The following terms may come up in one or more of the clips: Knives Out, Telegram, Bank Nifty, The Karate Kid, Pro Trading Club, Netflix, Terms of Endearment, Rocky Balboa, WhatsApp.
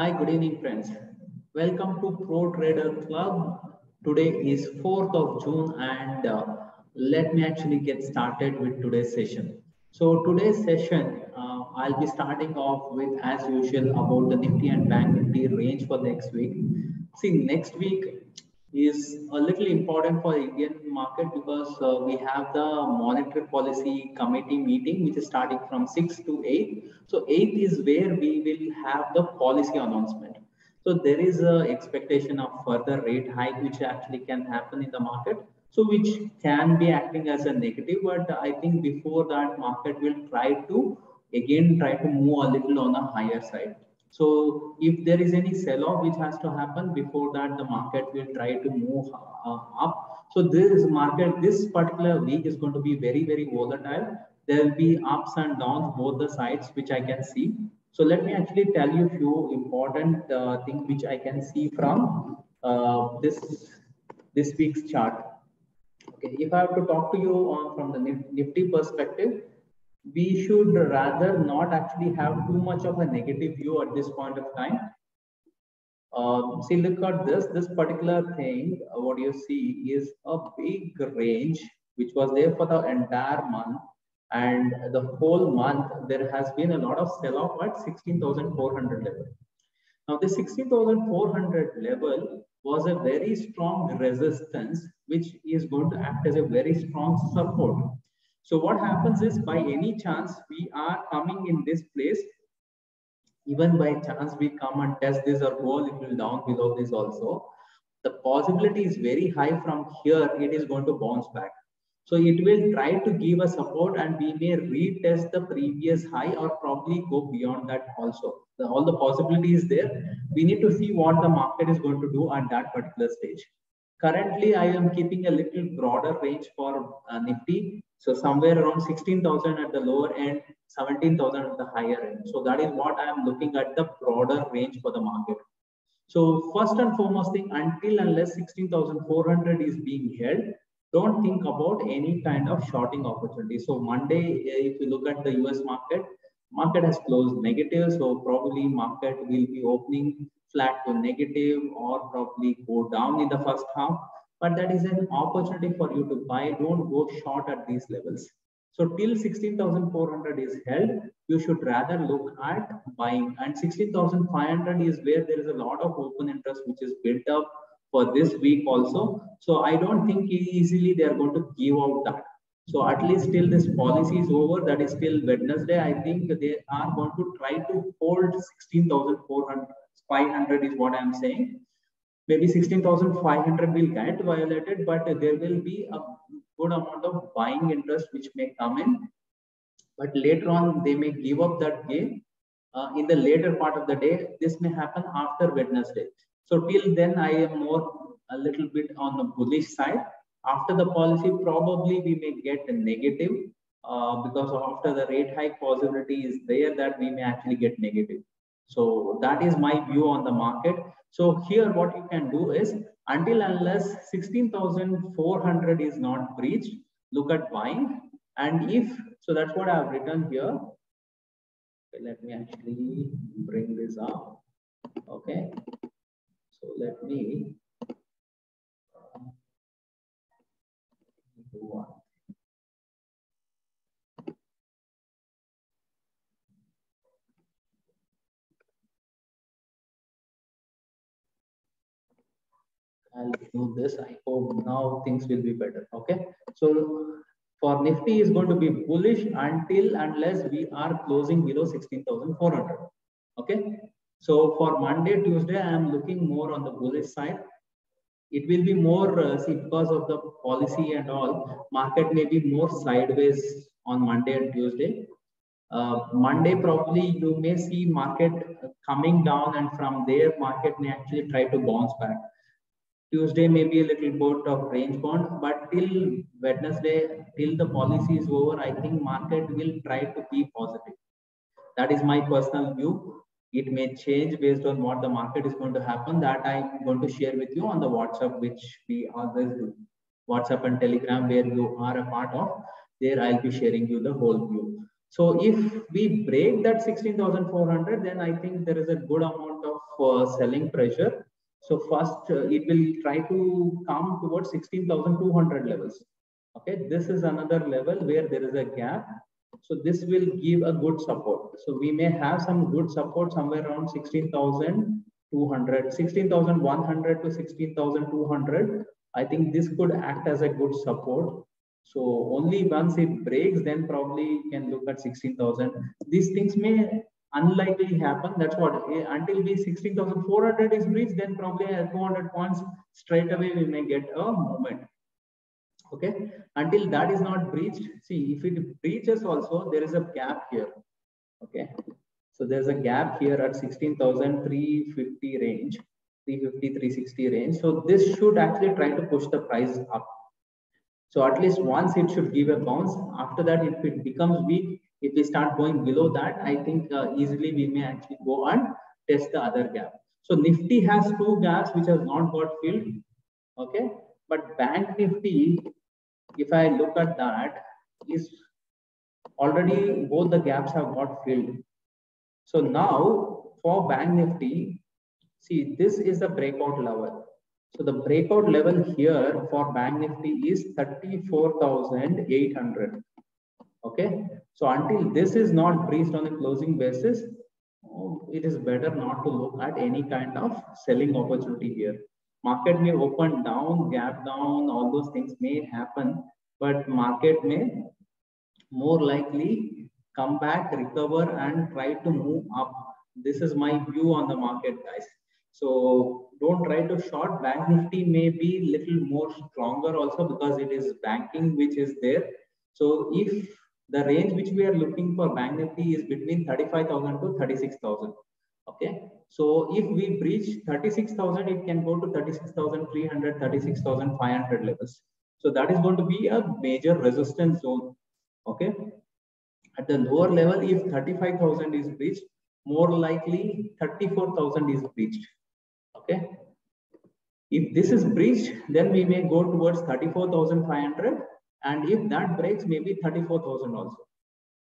Hi, good evening friends. Welcome to Pro Trader Club. Today is 4th of June and let me actually get started with today's session. So today's session, I'll be starting off with as usual about the Nifty and Bank Nifty range for next week. See, next week is a little important for Indian market because we have the monetary policy committee meeting, which is starting from 6 to 8. So 8 is where we will have the policy announcement. So there is an expectation of further rate hike, which actually can happen in the market. So which can be acting as a negative, but I think before that market will try to move a little on a higher side. So if there is any sell-off which has to happen before that, the market will try to move up. So this market, this particular week is going to be very, very volatile. There will be ups and downs, both the sides, which I can see. So let me actually tell you a few important things which I can see from this week's chart. Okay, if I have to talk to you on from the Nifty perspective, we should rather not actually have too much of a negative view at this point of time. See, look at this particular thing. What you see is a big range which was there for the entire month, and the whole month there has been a lot of sell-off at 16,400 level. Now the 16,400 level was a very strong resistance which is going to act as a very strong support. So what happens is, by any chance we are coming in this place, even by chance we come and test this or go a little down below this also, the possibility is very high from here it is going to bounce back. So it will try to give a support and we may retest the previous high or probably go beyond that also. All the possibilities there. We need to see what the market is going to do at that particular stage. Currently, I am keeping a little broader range for Nifty. So somewhere around 16,000 at the lower end, 17,000 at the higher end. So that is what I am looking at, the broader range for the market. So first and foremost thing, until unless 16,400 is being held, don't think about any kind of shorting opportunity. So Monday, if you look at the US market has closed negative. So probably market will be opening flat to negative or probably go down in the first half, but that is an opportunity for you to buy. Don't go short at these levels. So till 16,400 is held, you should rather look at buying, and 16,500 is where there is a lot of open interest which is built up for this week also. So I don't think easily they are going to give out that. So at least till this policy is over, that is till Wednesday, I think they are going to try to hold 16,500 is what I am saying. Maybe 16,500 will get violated, but there will be a good amount of buying interest which may come in. But later on, they may give up that game in the later part of the day. This may happen after Wednesday. So till then, I am a little bit on the bullish side. After the policy, probably we may get a negative because after the rate hike possibility is there that we may actually get negative. So that is my view on the market. So here what you can do is, until unless 16,400 is not breached, look at buying. And if, so that's what I have written here. Okay, let me actually bring this up. Okay. So let me do one. I'll do this. I hope now things will be better. Okay. So for Nifty is going to be bullish until unless we are closing below 16,400. Okay. So for Monday, Tuesday, I am looking more on the bullish side. It will be more, see, because of the policy and all, market may be more sideways on Monday and Tuesday. Monday, probably you may see market coming down, and from there, market may actually try to bounce back. Tuesday may be a little bit of range bound, but till Wednesday, till the policy is over, I think market will try to be positive. That is my personal view. It may change based on what the market is going to happen, that I'm going to share with you on the WhatsApp, which we always do. WhatsApp and Telegram, where you are a part of, there I'll be sharing you the whole view. So if we break that 16,400, then I think there is a good amount of selling pressure. So first it will try to come towards 16,200 levels. Okay, this is another level where there is a gap. So this will give a good support. So we may have some good support somewhere around 16,200, 16,100 to 16,200. I think this could act as a good support. So only once it breaks, then probably you can look at 16,000. These things may unlikely happen. That's what, until we 16,400 is reached, then probably at 200 points straight away we may get a movement. Okay, until that is not breached. See, if it breaches also, there is a gap here. Okay, so there's a gap here at 16,350 range, 350, 360 range. So this should actually try to push the price up. So at least once it should give a bounce. After that, if it becomes weak, if we start going below that, I think easily we may actually go and test the other gap. So Nifty has two gaps which have not got filled. Okay, but Bank Nifty, if I look at that, is already both the gaps have got filled. So now for Bank Nifty, see, this is the breakout level. So the breakout level here for Bank Nifty is 34,800. Okay, so until this is not breached on a closing basis, it is better not to look at any kind of selling opportunity here. Market may open down, gap down, all those things may happen, but market may more likely come back, recover, and try to move up. This is my view on the market, guys. So don't try to short. Bank Nifty may be little more stronger also because it is banking which is there. So if the range which we are looking for Bank Nifty is between 35,000 to 36,000. Okay, so if we breach 36,000, it can go to 36,300, 36,500 levels. So that is going to be a major resistance zone. Okay, at the lower level, if 35,000 is breached, more likely 34,000 is breached. Okay, if this is breached, then we may go towards 34,500, and if that breaks, maybe 34,000 also.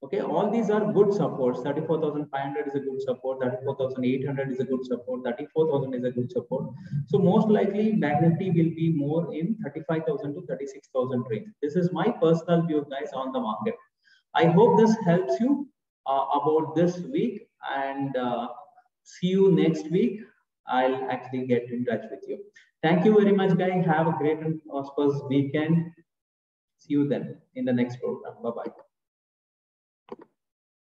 Okay, all these are good supports. 34,500 is a good support, 34,800 is a good support, 34,000 is a good support. So most likely Bank Nifty will be more in 35,000 to 36,000 range. This is my personal view, guys, on the market. I hope this helps you about this week, and see you next week. I'll actually get in touch with you. Thank you very much, guys. Have a great and auspicious weekend. See you then in the next program. Bye-bye.